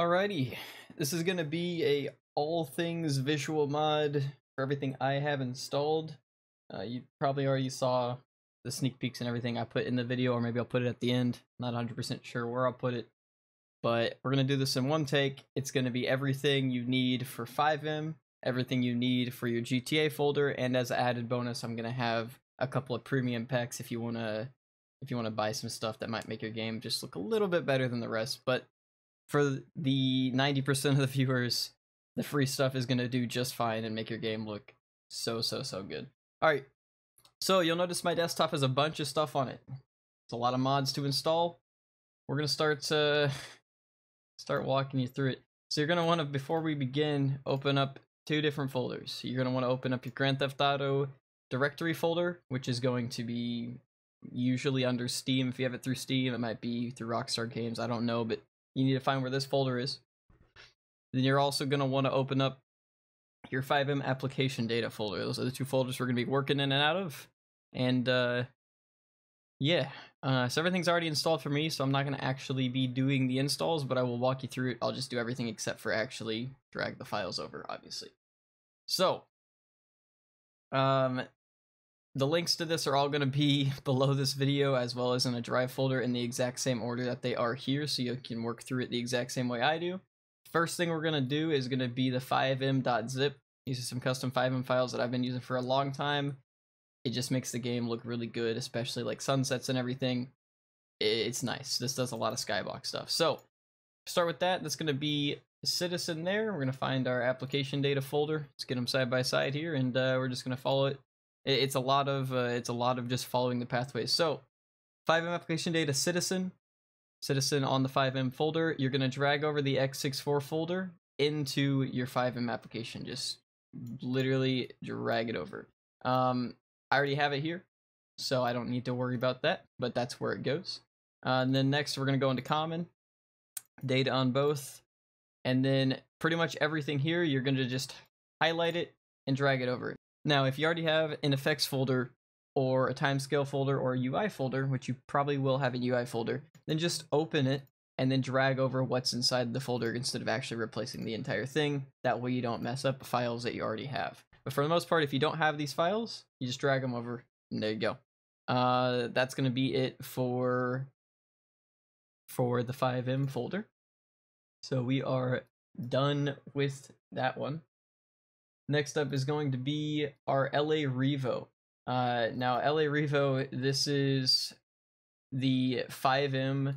Alrighty, this is gonna be a all things visual mod for everything I have installed. You probably already saw the sneak peeks and everything I put in the video, or maybe I'll put it at the end. I'm not 100% sure where I'll put it, but we're gonna do this in one take. It's gonna be everything you need for 5M, everything you need for your GTA folder, and as an added bonus, I'm gonna have a couple of premium packs if you wanna buy some stuff that might make your game just look a little bit better than the rest. But for the 90% of the viewers, the free stuff is gonna do just fine and make your game look so good. All right, so you'll notice my desktop has a bunch of stuff on it. It's a lot of mods to install. We're gonna start walking you through it. So you're gonna wanna, before we begin, open up two different folders. You're gonna wanna open up your Grand Theft Auto directory folder, which is going to be usually under Steam. If you have it through Steam, it might be through Rockstar Games, I don't know, but you need to find where this folder is. Then you're also going to want to open up your 5M application data folder. Those are the two folders we're going to be working in and out of. And so everything's already installed for me, so I'm not going to actually be doing the installs, but I will walk you through it. I'll just do everything except for actually drag the files over, obviously. So the links to this are all going to be below this video, as well as in a drive folder in the exact same order that they are here, so you can work through it the exact same way I do. First thing we're going to do is going to be the 5m.zip. These are some custom 5m files that I've been using for a long time. It just makes the game look really good, especially like sunsets and everything. It's nice. This does a lot of skybox stuff. So start with that. That's going to be Citizen there. We're going to find our application data folder. Let's get them side by side here, and we're just going to follow it. It's a lot of just following the pathways. So 5M application data citizen on the 5M folder. You're going to drag over the x64 folder into your 5M application. Just literally drag it over. I already have it here, so I don't need to worry about that, but that's where it goes. And then next we're going to go into common data on both, and then pretty much everything here you're going to just highlight it and drag it over. Now, if you already have an effects folder or a timescale folder or a UI folder, which you probably will have a UI folder, then just open it and then drag over what's inside the folder instead of actually replacing the entire thing. That way you don't mess up the files that you already have. But for the most part, if you don't have these files, you just drag them over and there you go. That's going to be it for the 5M folder. So we are done with that one. Next up is going to be our L.A. Revo. Now, L.A. Revo, this is the 5M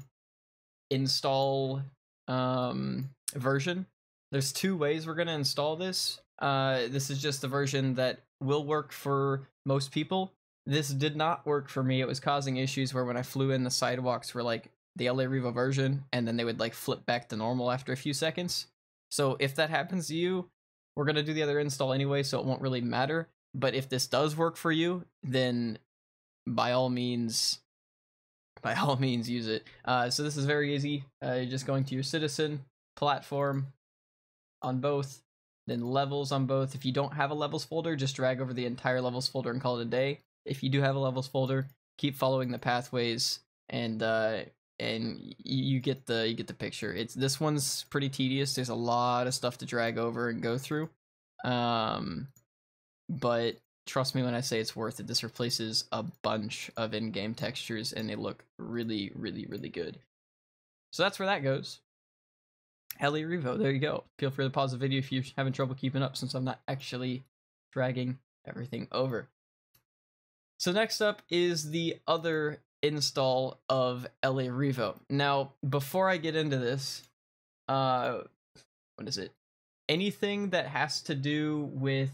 install version. There's two ways we're going to install this. This is just the version that will work for most people. This did not work for me. It was causing issues where when I flew in, the sidewalks were like the L.A. Revo version, and then they would like flip back to normal after a few seconds. So if that happens to you, we're going to do the other install anyway, so it won't really matter. But if this does work for you, then by all means use it. So this is very easy. You're just going to your Citizen, Platform on both, then Levels on both. If you don't have a Levels folder, just drag over the entire Levels folder and call it a day. If you do have a Levels folder, keep following the pathways, and you get the picture. This one's pretty tedious. There's a lot of stuff to drag over and go through, but trust me when I say it's worth it. This replaces a bunch of in-game textures, and they look really good. So that's where that goes. L.A. Revo, there you go. Feel free to pause the video if you're having trouble keeping up, since I'm not actually dragging everything over. So next up is the other install of LA Revo. Now, before I get into this, what is it? Anything that has to do with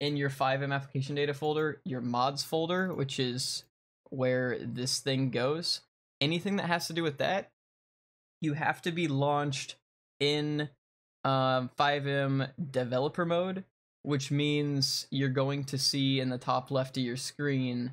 in your 5M application data folder, your mods folder, which is where this thing goes, anything that has to do with that, you have to be launched in 5M developer mode, which means you're going to see in the top left of your screen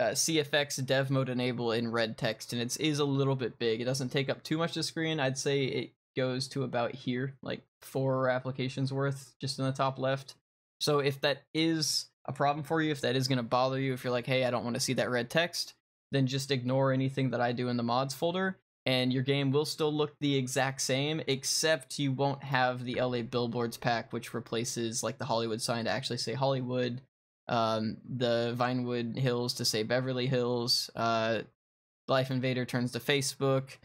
CFX dev mode enable in red text, and it is a little bit big. It doesn't take up too much of the screen. I'd say it goes to about here, like 4 applications worth just in the top left. So if that is a problem for you, if that is going to bother you, if you're like, hey, I don't want to see that red text, then just ignore anything that I do in the mods folder and your game will still look the exact same, except you won't have the LA billboards pack, which replaces like the Hollywood sign to actually say Hollywood, the Vinewood Hills to say Beverly Hills, Life Invader turns to Facebook,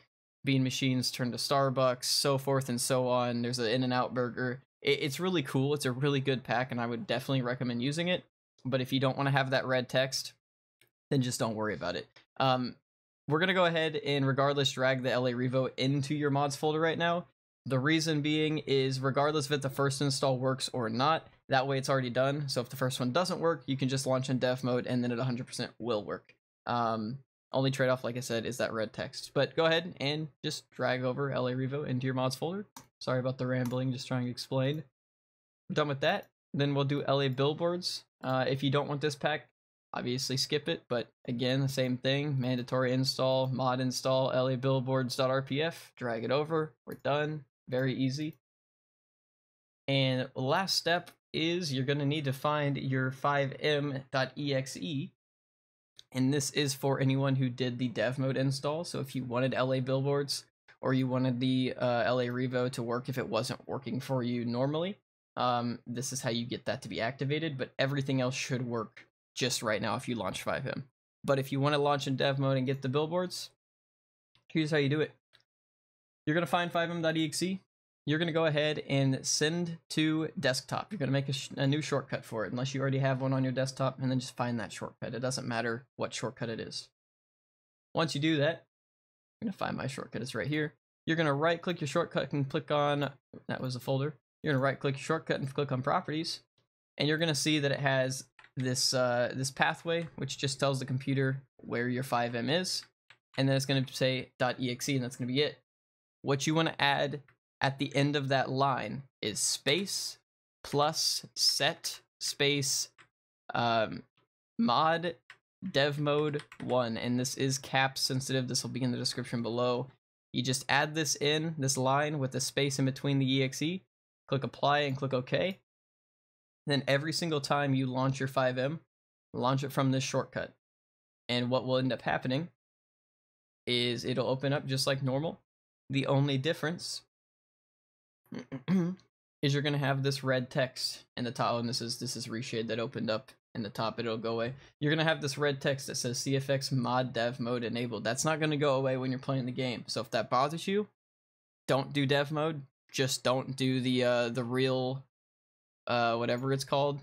Bean Machines turn to Starbucks, so forth and so on. There's an In-N-Out Burger. It's really cool. It's a really good pack, and I would definitely recommend using it. But if you don't want to have that red text, then just don't worry about it. We're going to go ahead and regardless drag the LA Revo into your mods folder right now. The reason being is regardless if it the first install works or not, that way it's already done. So if the first one doesn't work, you can just launch in dev mode and then it 100% will work. Only trade-off, like I said, is that red text. But go ahead and just drag over LA Revo into your mods folder. Sorry about the rambling, just trying to explain. We're done with that. Then we'll do LA billboards. If you don't want this pack, obviously skip it, but again, the same thing. Mandatory install, mod install, LA billboards.rpf, drag it over. We're done. Very easy. And last step is you're going to need to find your 5m.exe. And this is for anyone who did the dev mode install. So if you wanted LA billboards or you wanted the LA Revo to work if it wasn't working for you normally, this is how you get that to be activated. But everything else should work just right now if you launch 5M. But if you want to launch in dev mode and get the billboards, here's how you do it. You're going to find 5m.exe. You're going to go ahead and send to desktop. You're going to make a new shortcut for it, unless you already have one on your desktop, and then just find that shortcut. It doesn't matter what shortcut it is. Once you do that, I'm going to find my shortcut. It's right here. You're going to right-click your shortcut and click on, that was a folder. You're going to right-click your shortcut and click on Properties, and you're going to see that it has this, this pathway, which just tells the computer where your 5M is, and then it's going to say .exe, and that's going to be it. What you want to add at the end of that line is space plus set space mod dev mode 1, and this is caps sensitive. This will be in the description below. You just add this in, this line with the space in between the exe, click apply and click OK. Then every single time you launch your 5M, launch it from this shortcut. And what will end up happening is it'll open up just like normal. The only difference is you're going to have this red text in the top, and this is Reshade that opened up in the top. It'll go away. You're going to have this red text that says CFX mod dev mode enabled. That's not going to go away when you're playing the game. So if that bothers you, don't do dev mode. Just don't do the real whatever it's called,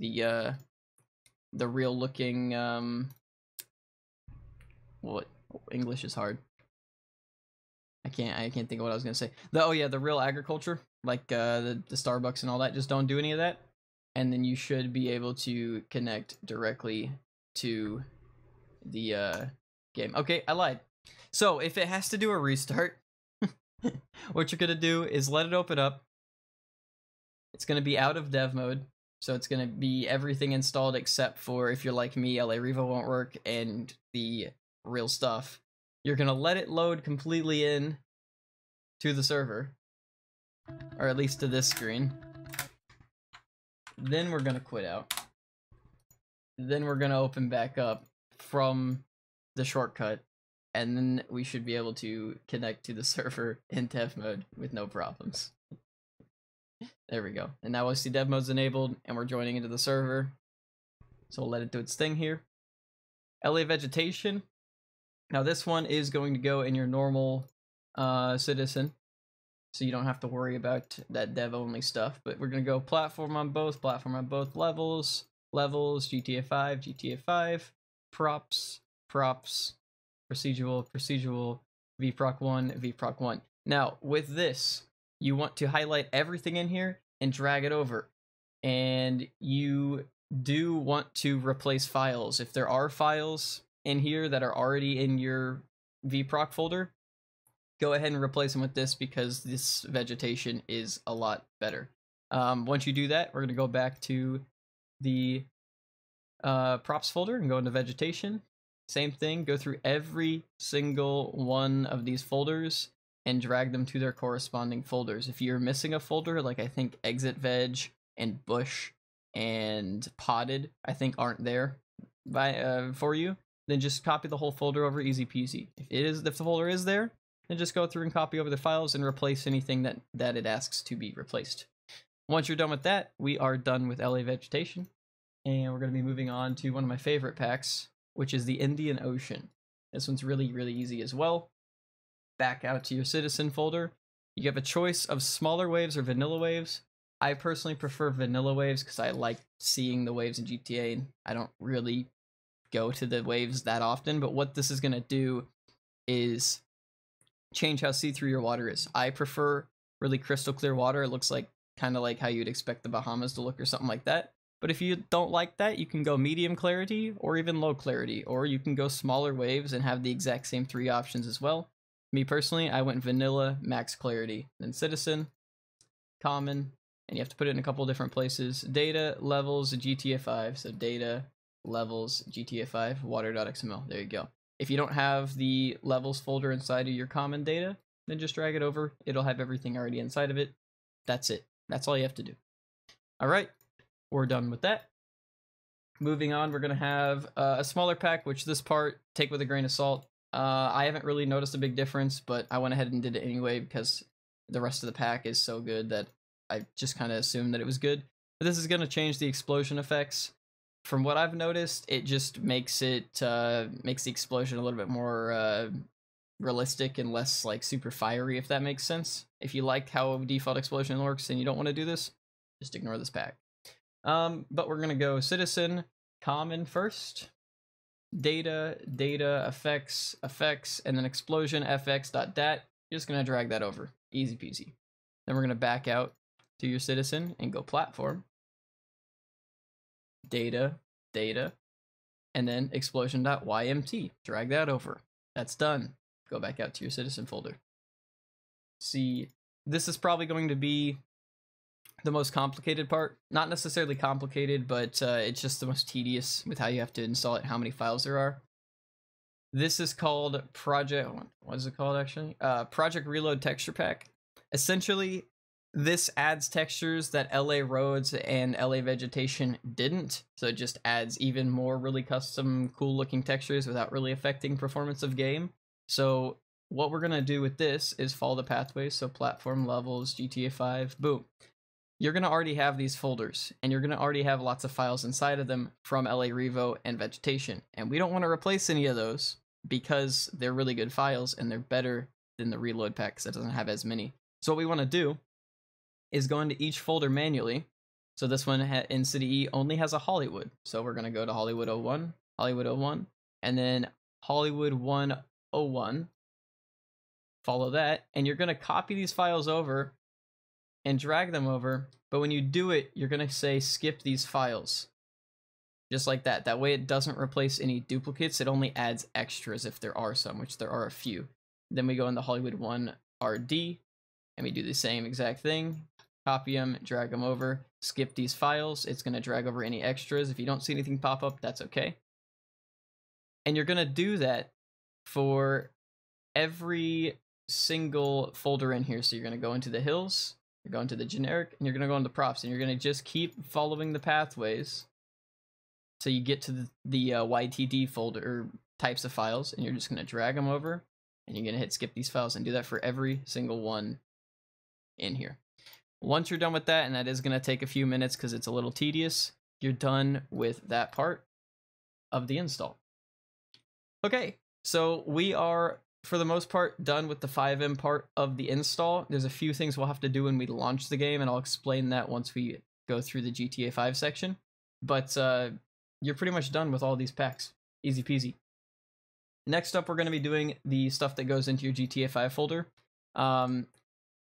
the real looking what, English is hard. I can't think of what I was gonna say. The real agriculture, like the Starbucks and all that. Just don't do any of that, and then you should be able to connect directly to the game. Okay, I lied. So if it has to do a restart, what you're gonna do is let it open up. It's gonna be out of dev mode, so it's gonna be everything installed except for, if you're like me, LA Revo won't work and the real stuff. You're going to let it load completely in to the server, or at least to this screen. Then we're going to quit out. Then we're going to open back up from the shortcut, and then we should be able to connect to the server in dev mode with no problems. There we go. And now we'll see dev mode's enabled, and we're joining into the server. So we'll let it do its thing here. LA vegetation. Now this one is going to go in your normal citizen, so you don't have to worry about that dev only stuff, but we're going to go platform on both levels, GTA 5, GTA 5, props, procedural, vproc 1, vproc 1. Now with this, you want to highlight everything in here and drag it over, and you do want to replace files. If there are files in here that are already in your vproc folder, go ahead and replace them with this, because this vegetation is a lot better. Once you do that, we're going to go back to the props folder and go into vegetation. Same thing, go through every single one of these folders and drag them to their corresponding folders. If you're missing a folder, like I think exit veg and bush and potted, I think aren't there for you, then just copy the whole folder over easy peasy. If the folder is there, then just go through and copy over the files and replace anything that it asks to be replaced. Once you're done with that, we are done with LA Vegetation, and we're going to be moving on to one of my favorite packs, which is the Indian Ocean. This one's really, really easy as well. Back out to your Citizen folder. You have a choice of smaller waves or vanilla waves. I personally prefer vanilla waves because I like seeing the waves in GTA, and I don't really go to the waves that often, but what this is going to do is change how see-through your water is. I prefer really crystal clear water. It looks like kind of like how you'd expect the Bahamas to look or something like that. But if you don't like that, you can go medium clarity or even low clarity, or you can go smaller waves and have the exact same three options as well. Me personally, I went vanilla, max clarity, then Citizen, common, and you have to put it in a couple different places. Data, levels, GTA 5, so data, levels, GTA 5, water.xml, there you go. If you don't have the levels folder inside of your common data, then just drag it over. It'll have everything already inside of it. That's it. That's all you have to do. All right, we're done with that. Moving on, we're going to have a smaller pack, which this part, take with a grain of salt. I haven't really noticed a big difference, but I went ahead and did it anyway because the rest of the pack is so good that I just kind of assumed that it was good. But this is going to change the explosion effects. From what I've noticed, it just makes it makes the explosion a little bit more realistic and less like super fiery, if that makes sense. If you like how default explosion works and you don't want to do this, just ignore this pack. But we're going to go Citizen, common first. Data, effects, and then explosion, fx.dat. You're just going to drag that over. Easy peasy. Then we're going to back out to your Citizen and go platform. Data, and then explosion.ymt. Drag that over. That's done. Go back out to your Citizen folder. See, this is probably going to be the most complicated part. Not necessarily complicated, but it's just the most tedious with how you have to install it, how many files there are. This is called Project... What is it called, actually? Project Reload Texture Pack. Essentially, this adds textures that LA roads and LA vegetation didn't. So it just adds even more really custom, cool-looking textures without really affecting performance of game. So what we're going to do with this is follow the pathways. So platform, levels, GTA 5, boom. You're going to already have these folders, and you're going to already have lots of files inside of them from LA Revo and Vegetation. And we don't want to replace any of those because they're really good files, and they're better than the reload pack because it doesn't have as many. So what we want to do is go into each folder manually. So this one in City E only has a Hollywood. So we're going to go to Hollywood 01, and then Hollywood 101. Follow that, and you're going to copy these files over and drag them over, but when you do it, you're going to say skip these files. Just like that. That way it doesn't replace any duplicates, it only adds extras if there are some, which there are a few. Then we go into Hollywood 1RD, and we do the same exact thing. Copy them, drag them over, skip these files. It's going to drag over any extras. If you don't see anything pop up, that's okay. And you're going to do that for every single folder in here. So you're going to go into the hills, you're going to the generic, and you're going to go into props, and you're going to just keep following the pathways till you get to the YTD folder types of files, and you're just going to drag them over, and you're going to hit skip these files, and do that for every single one in here. Once you're done with that, and that is going to take a few minutes because it's a little tedious, you're done with that part of the install. Okay, so we are, for the most part, done with the 5M part of the install. There's a few things we'll have to do when we launch the game, and I'll explain that once we go through the GTA 5 section. But you're pretty much done with all these packs. Easy peasy. Next up, we're going to be doing the stuff that goes into your GTA 5 folder.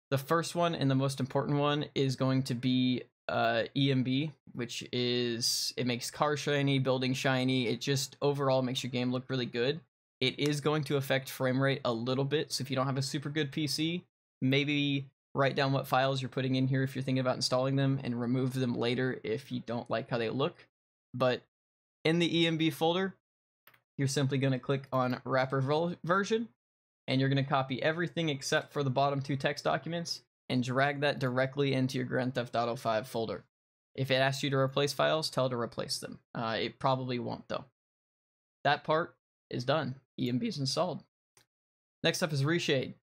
The first one and the most important one is going to be EMB, which is, it makes cars shiny, buildings shiny. It just overall makes your game look really good. It is going to affect frame rate a little bit, so if you don't have a super good PC, maybe write down what files you're putting in here if you're thinking about installing them, and remove them later if you don't like how they look. But in the EMB folder, you're simply going to click on wrapper version, and you're going to copy everything except for the bottom two text documents, and drag that directly into your Grand Theft Auto 5 folder. If it asks you to replace files, tell it to replace them. It probably won't, though. That part is done. EMB is installed. Next up is Reshade.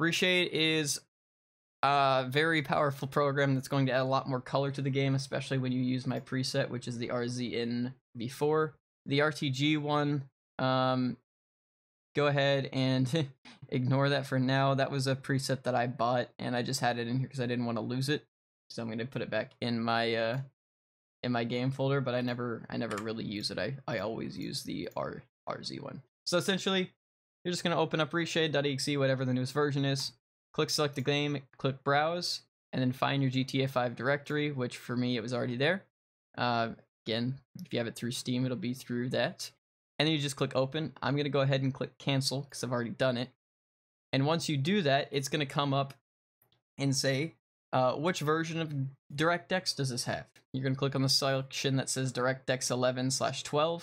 Reshade is a very powerful program that's going to add a lot more color to the game, especially when you use my preset, which is the RZN before. The RTG one, go ahead and ignore that for now. That was a preset that I bought, and I just had it in here because I didn't want to lose it. So I'm going to put it back in my game folder, but I never really use it. I always use the RZ one. So essentially, you're just going to open up Reshade.exe, whatever the newest version is. Click select the game, click browse, and then find your GTA 5 directory, which for me, it was already there. Again, if you have it through Steam, it'll be through that. And then you just click open. I'm going to go ahead and click cancel because I've already done it. And once you do that, it's going to come up and say, which version of DirectX does this have? You're going to click on the selection that says DirectX 11/12.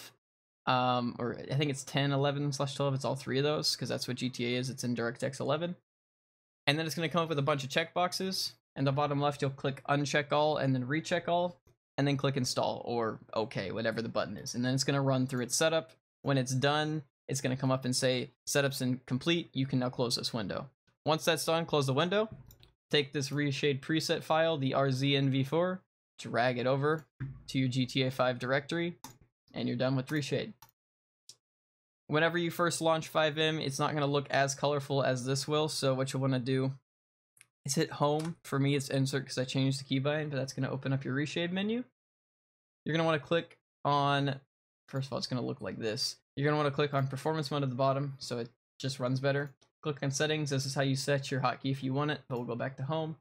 Or I think it's 10, 11/12. It's all three of those because that's what GTA is. It's in DirectX 11. And then it's going to come up with a bunch of checkboxes. And the bottom left, you'll click uncheck all and then recheck all. And then click install or OK, whatever the button is. And then it's going to run through its setup. When it's done, it's going to come up and say setup's incomplete. You can now close this window. Once that's done, close the window. Take this Reshade preset file, the RZNV4, drag it over to your GTA 5 directory, and you're done with Reshade. Whenever you first launch 5M, it's not going to look as colorful as this will. So what you want to do is hit home. For me, it's insert because I changed the keybind, but that's going to open up your Reshade menu. You're going to want to click on, first of all, it's going to look like this. You're going to want to click on performance mode at the bottom so it just runs better. Click on settings. This is how you set your hotkey if you want it, but we'll go back to home.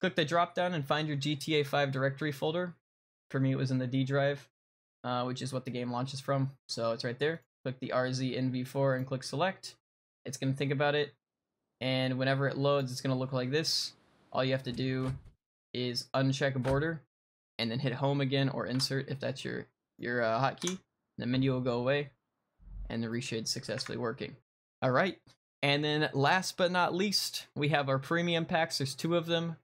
Click the drop down and find your GTA 5 directory folder. For me, it was in the D drive, which is what the game launches from. So it's right there. Click the RZNV4 and click select. It's going to think about it. And whenever it loads, it's going to look like this. All you have to do is uncheck a border and then hit home again or insert if that's your hotkey. The menu will go away and the Reshade successfully working. All right. And then last but not least, we have our premium packs. There's two of them.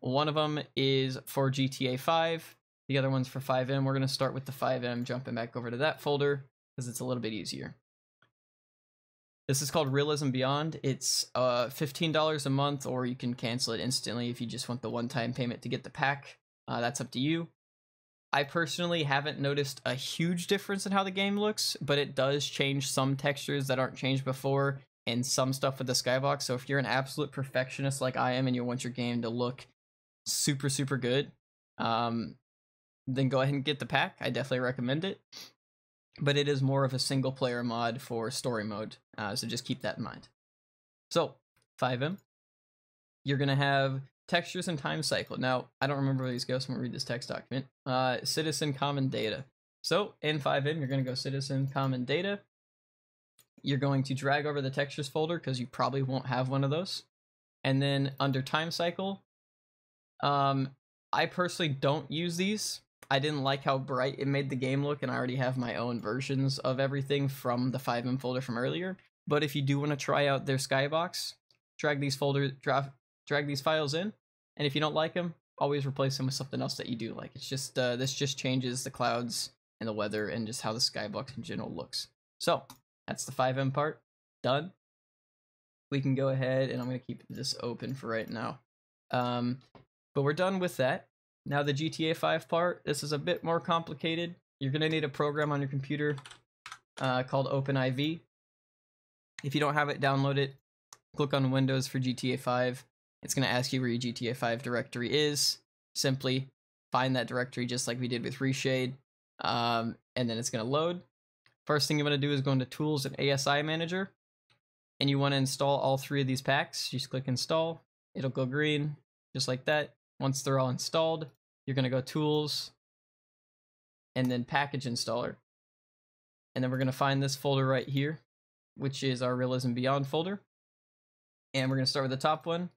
One of them is for GTA 5. The other one's for 5M. We're going to start with the 5M, jumping back over to that folder because it's a little bit easier. This is called Realism Beyond. It's $15 a month, or you can cancel it instantly if you just want the one-time payment to get the pack. That's up to you. I personally haven't noticed a huge difference in how the game looks, but it does change some textures that aren't changed before and some stuff with the skybox. So if you're an absolute perfectionist like I am and you want your game to look super, super good, then go ahead and get the pack. I definitely recommend it. But it is more of a single player mod for story mode. So just keep that in mind. So 5M, you're going to have textures and time cycle. Now, I don't remember where these go, so I'm going to read this text document. Citizen common data. So in 5M, you're going to go citizen common data. You're going to drag over the textures folder because you probably won't have one of those. And then under time cycle, I personally don't use these. I didn't like how bright it made the game look, and I already have my own versions of everything from the 5M folder from earlier. But if you do want to try out their skybox, drag these files in, and if you don't like them, always replace them with something else that you do like. It's just this just changes the clouds and the weather and just how the skybox in general looks. So that's the 5M part done. We can go ahead, and I'm going to keep this open for right now. But we're done with that. Now the GTA 5 part, this is a bit more complicated. You're going to need a program on your computer called OpenIV. If you don't have it, download it. Click on Windows for GTA 5. It's going to ask you where your GTA 5 directory is. Simply find that directory just like we did with Reshade, and then it's going to load. First thing you want to do is go into Tools and ASI Manager, and you want to install all three of these packs. You just click Install. It'll go green, just like that. Once they're all installed, you're going to go Tools, and then Package Installer. And then we're going to find this folder right here, which is our Realism Beyond folder. And we're going to start with the top one,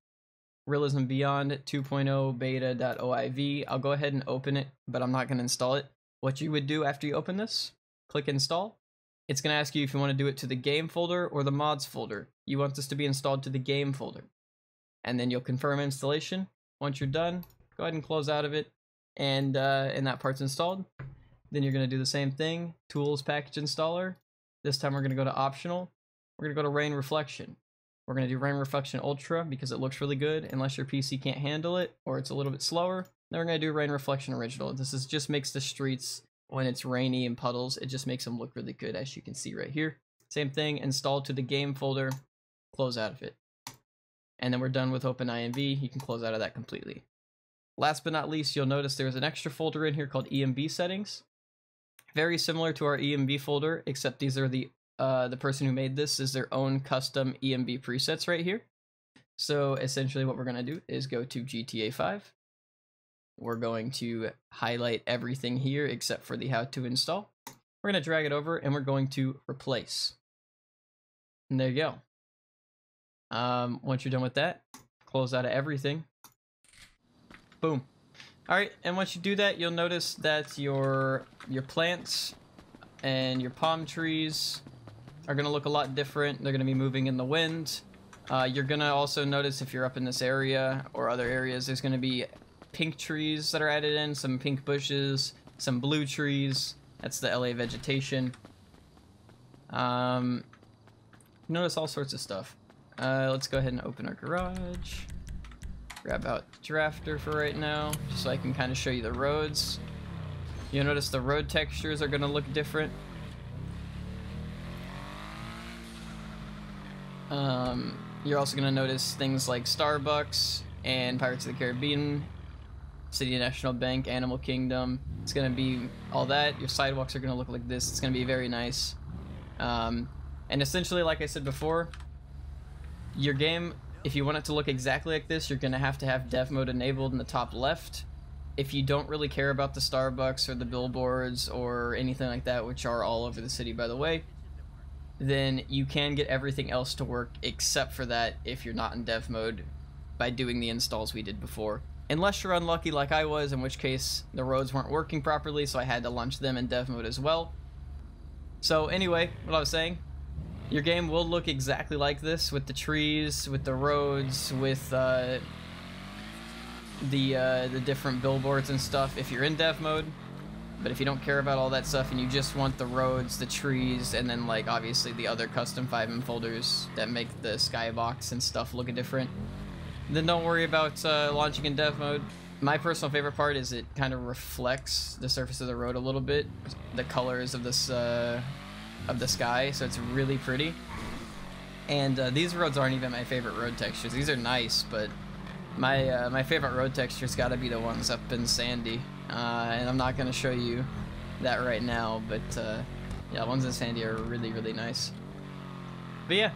Realism Beyond 2.0 beta.oiv. I'll go ahead and open it, but I'm not going to install it. What you would do after you open this, click Install. It's going to ask you if you want to do it to the game folder or the mods folder. You want this to be installed to the game folder. And then you'll confirm installation. Once you're done, go ahead and close out of it, and that part's installed. Then you're going to do the same thing, Tools, Package Installer, This time we're going to go to optional. We're going to go to rain reflection. We're going to do rain reflection ultra because it looks really good unless your PC can't handle it or it's a little bit slower. Then we're going to do rain reflection original. This is just makes the streets when it's rainy and puddles. It just makes them look really good, as you can see right here. Same thing, install to the game folder, close out of it. And then we're done with OpenIV. You can close out of that completely. Last but not least, you'll notice there's an extra folder in here called EMB settings. Very similar to our EMB folder, except these are the person who made this is their own custom EMB presets right here. So essentially what we're going to do is go to GTA 5. We're going to highlight everything here except for the how to install. We're going to drag it over and we're going to replace. And there you go. Once you're done with that, close out of everything. Boom. All right, and once you do that, you'll notice that your plants and your palm trees are going to look a lot different. They're going to be moving in the wind. You're going to also notice if you're up in this area or other areas, there's going to be pink trees that are added in, some pink bushes, some blue trees. That's the LA vegetation. Notice all sorts of stuff. Let's go ahead and open our garage. Grab out the drafter for right now, just so I can kind of show you the roads. You'll notice the road textures are going to look different. You're also going to notice things like Starbucks and Pirates of the Caribbean, City National Bank, Animal Kingdom. It's going to be all that. Your sidewalks are going to look like this. It's going to be very nice. And essentially, like I said before, your game, if you want it to look exactly like this, you're going to have dev mode enabled in the top left. If you don't really care about the Starbucks or the billboards or anything like that, which are all over the city, by the way, then you can get everything else to work except for that if you're not in dev mode by doing the installs we did before. Unless you're unlucky like I was, in which case the roads weren't working properly, so I had to launch them in dev mode as well. So anyway, what I was saying, your game will look exactly like this with the trees, with the roads, with the different billboards and stuff if you're in dev mode. But if you don't care about all that stuff and you just want the roads, the trees, and then like obviously the other custom 5M folders that make the skybox and stuff look different, then don't worry about launching in dev mode. My personal favorite part is it kind of reflects the surface of the road a little bit, the colors of this of the sky, so it's really pretty. And these roads aren't even my favorite road textures. These are nice, but my my favorite road texture's got to be the ones up in Sandy, and I'm not going to show you that right now, but yeah, the ones in Sandy are really, really nice. But yeah,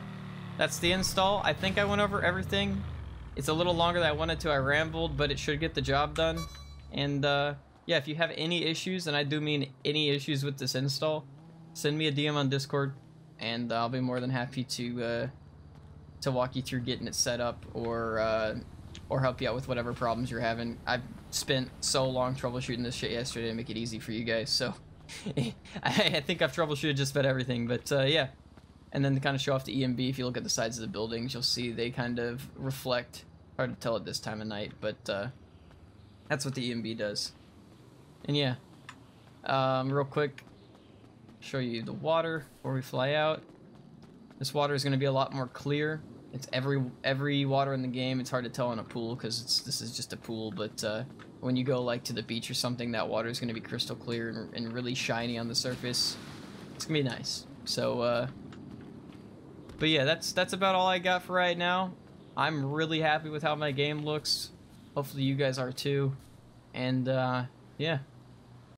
that's the install. I think I went over everything. It's a little longer than I wanted to. I rambled, but it should get the job done. And yeah, if you have any issues, and I do mean any issues with this install, send me a DM on Discord, and I'll be more than happy to walk you through getting it set up, or help you out with whatever problems you're having. I've spent so long troubleshooting this shit yesterday to make it easy for you guys, so I think I've troubleshooted just about everything, but yeah. And then to kind of show off the EMB, if you look at the sides of the buildings, you'll see they kind of reflect. Hard to tell at this time of night, but that's what the EMB does. And yeah, real quick, show you the water before we fly out. This water is going to be a lot more clear. It's every water in the game. It's hard to tell in a pool because this is just a pool, but when you go like to the beach or something, that water is going to be crystal clear and really shiny on the surface. It's going to be nice. So but yeah, that's about all I got for right now. I'm really happy with how my game looks. Hopefully you guys are too. And yeah.